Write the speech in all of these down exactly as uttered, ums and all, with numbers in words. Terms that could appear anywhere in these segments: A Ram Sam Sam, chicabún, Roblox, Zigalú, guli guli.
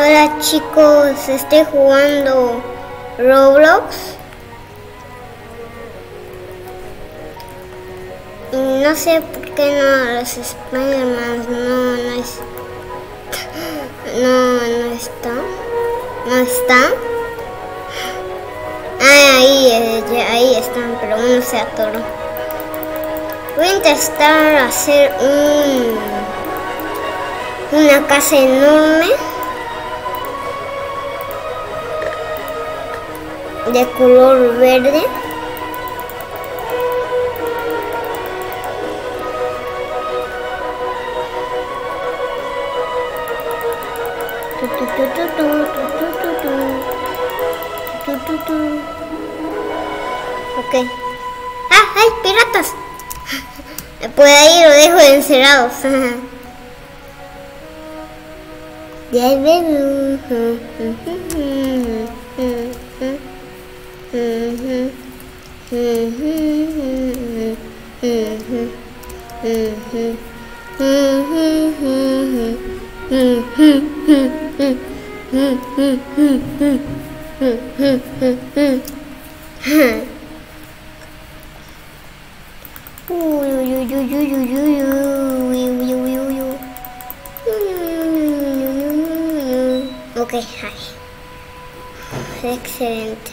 Hola chicos, estoy jugando Roblox. Y no sé por qué no los Spider-Man no, no es, no, no está, no está. Ah, ahí, ahí están, pero uno se atoró. Voy a intentar hacer un, una casa enorme de color verde. Ok. ¡Ah! ¡Hay piratas! Por ahí lo dejo encerrados. Ok, hi. Excelente.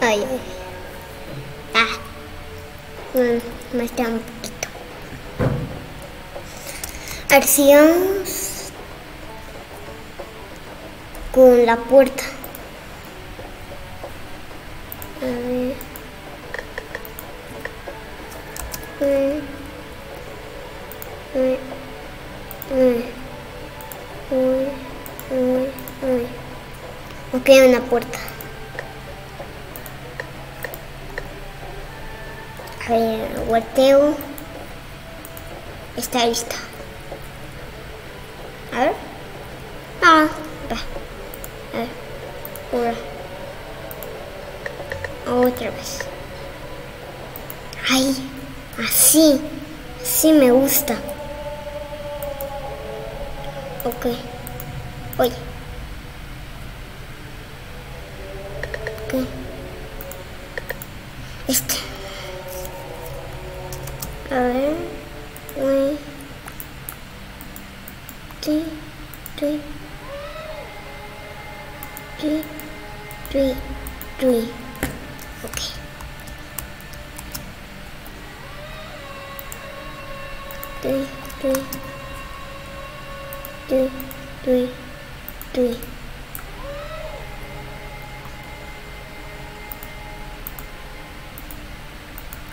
Ay, ay. Ah, bueno, me está un poquito. Acción con la puerta. A ver. A ver. Uy, uy, uy, uy, uy. Ok, una puerta. A ver, volteo. Está lista. A ver. Ah, va. A ver. Ahora. Otra vez. Ahí. Así. Así me gusta. Ok. Oye. Ok. Este. A ver. Uy. Tui. Tui. Tui. Tui. Tui. Ok. Tui. Tui. Tui, tui, tui.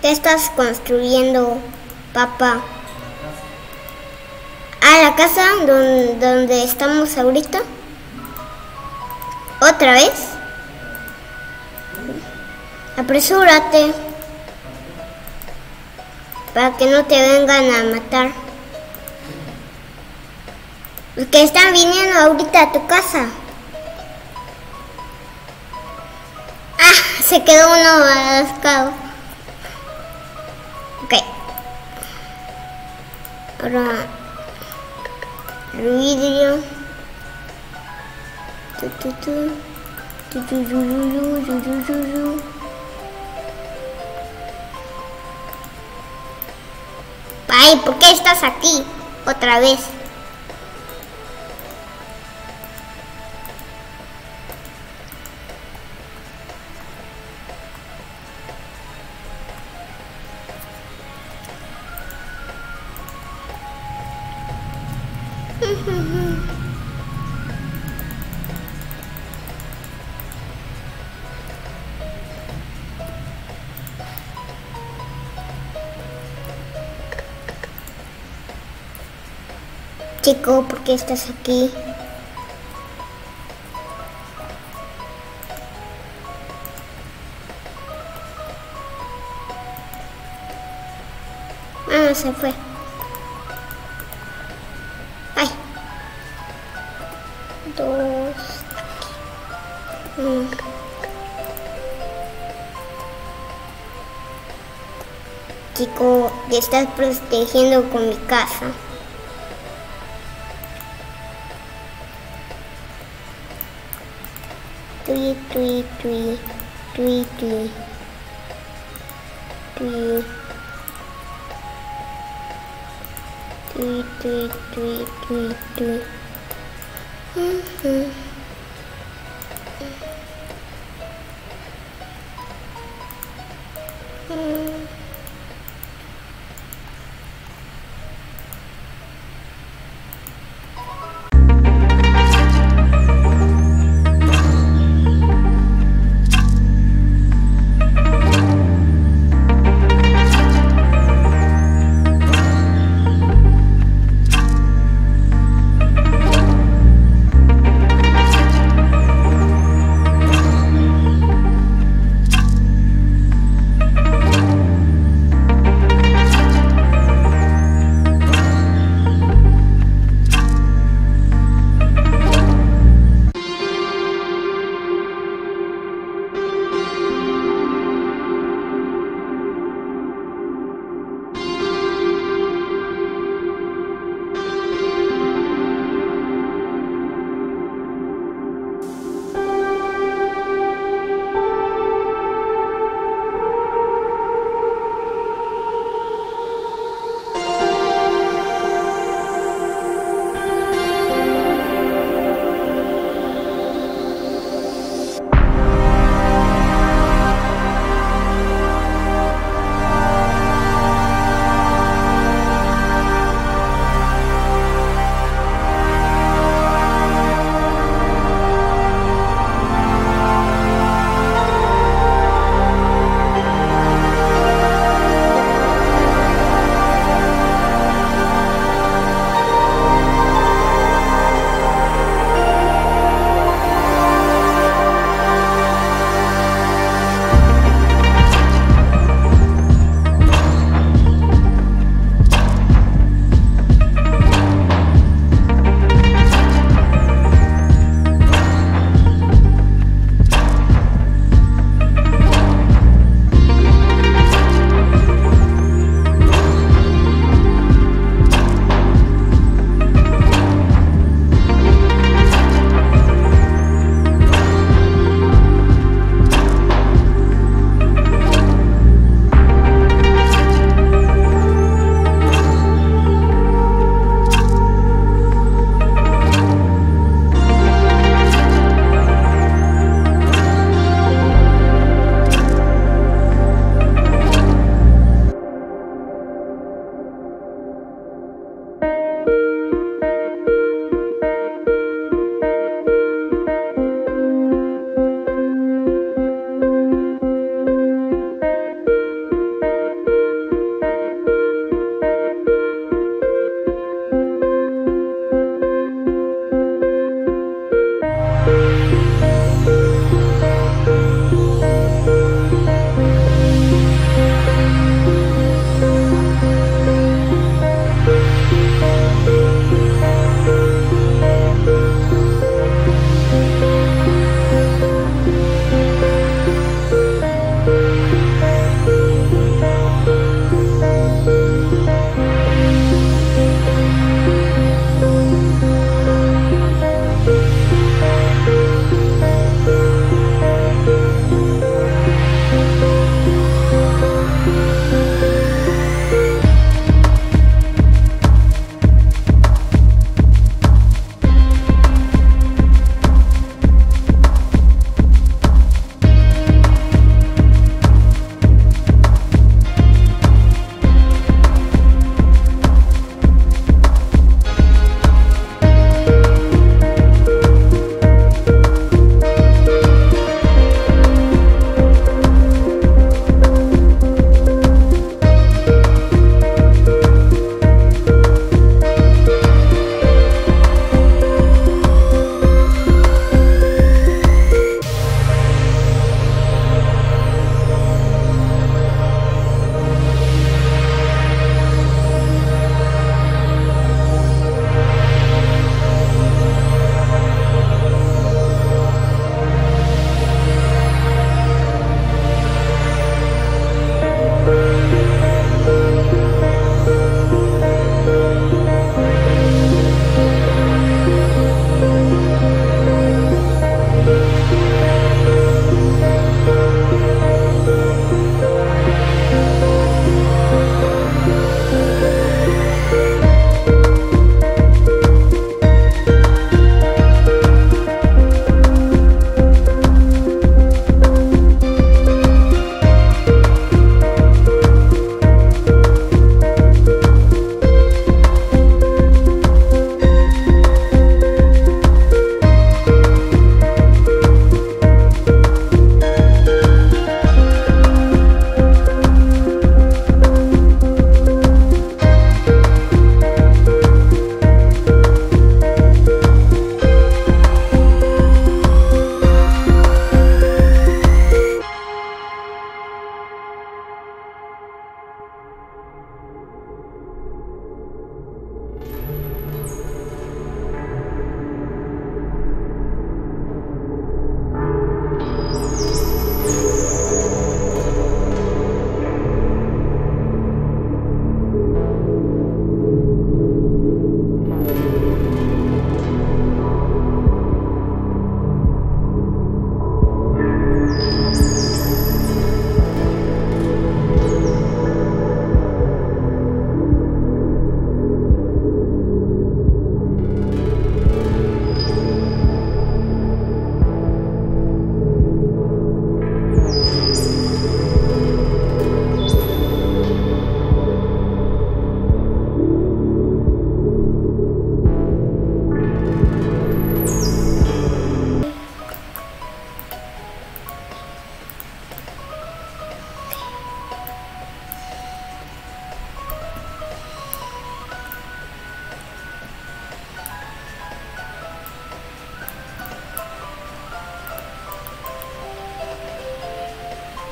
¿Qué estás construyendo, papá? ¿A la casa donde, donde estamos ahorita? ¿Otra vez? Apresúrate para que no te vengan a matar. Porque están viniendo ahorita a tu casa. Ah, se quedó uno atascado. Ok. Ahora. El vidrio. Ay, ¿por qué estás aquí? Otra vez. Chico, ¿por qué estás aquí? Ah, se fue. Ay. Dos. Mm. Chico, te estás protegiendo con mi casa. Tui, tui, tui, tui, tui. Tui. Tui, tui, tui, tui, tui. Uh-huh.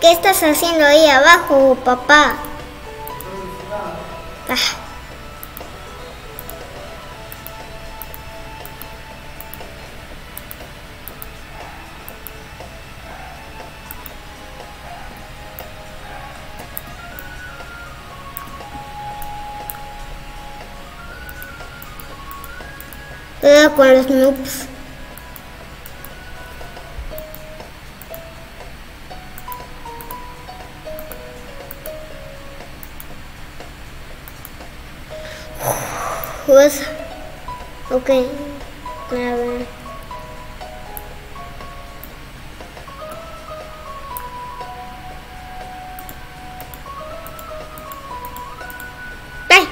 ¿Qué estás haciendo ahí abajo, papá? Ah. Cuidado con los noobs. Pues, ok, a ver. ¡Ay!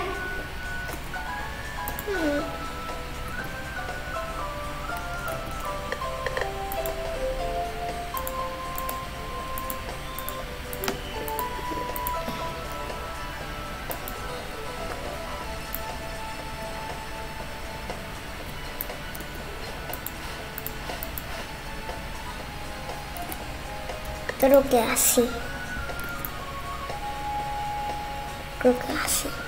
Creo que así. Creo que así.